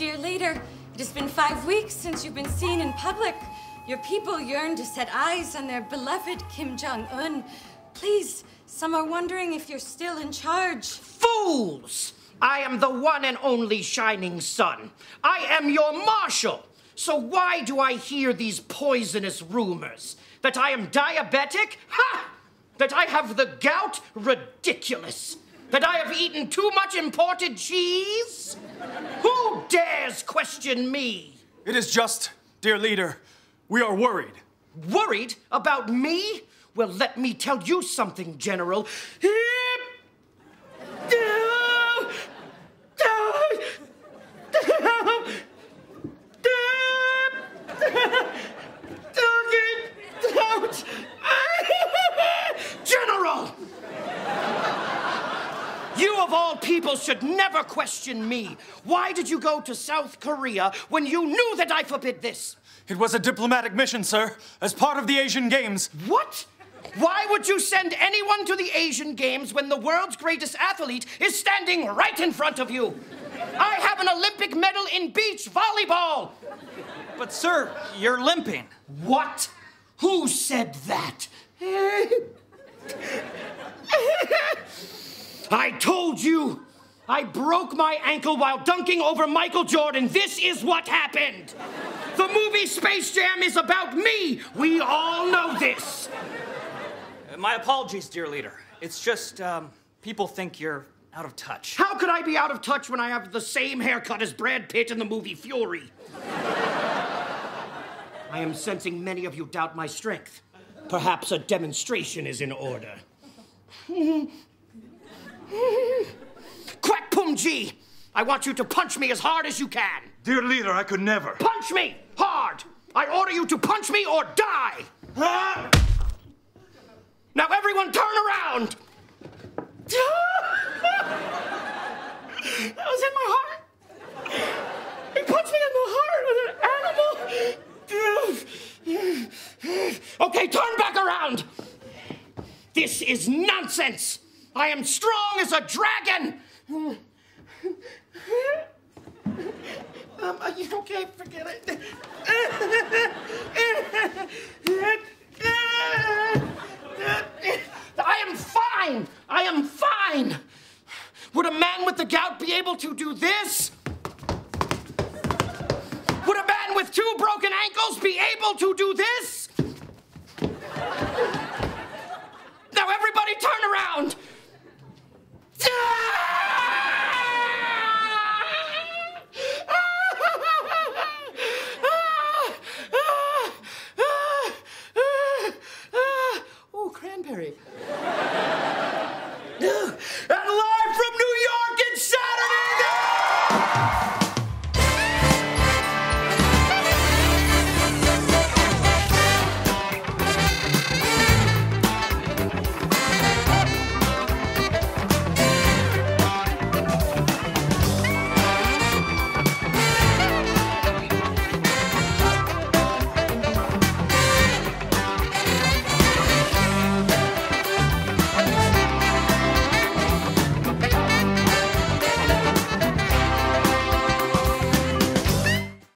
dear leader, it has been 5 weeks since you've been seen in public. Your people yearn to set eyes on their beloved Kim Jong-un. Please, some are wondering if you're still in charge. Fools! I am the one and only shining sun. I am your marshal. So why do I hear these poisonous rumors? That I am diabetic? Ha! That I have the gout? Ridiculous. That I have eaten too much imported cheese? Who dares question me? It is just, dear leader, we are worried. Worried about me? Well, let me tell you something, General. General! You of all people should never question me. Why did you go to South Korea when you knew that I forbid this? It was a diplomatic mission, sir, as part of the Asian Games. What? Why would you send anyone to the Asian Games when the world's greatest athlete is standing right in front of you? I have an Olympic medal in beach volleyball! But, sir, you're limping. What? Who said that? I told you! I broke my ankle while dunking over Michael Jordan. This is what happened! The movie Space Jam is about me! We all know this! My apologies, dear leader. It's just, people think you're out of touch. How could I be out of touch when I have the same haircut as Brad Pitt in the movie Fury? I am sensing many of you doubt my strength. Perhaps a demonstration is in order. Quack Pumji, I want you to punch me as hard as you can. Dear leader, I could never. Punch me hard. I order you to punch me or die. Now everyone turn around. That was in my heart. He punched me in the heart with an animal. Okay, turn back around. This is nonsense. I am strong as a dragon. Are you okay? Forget it. I am fine! Would a man with the gout be able to do this? Would a man with 2 broken ankles be able to do this? Now everybody turn around!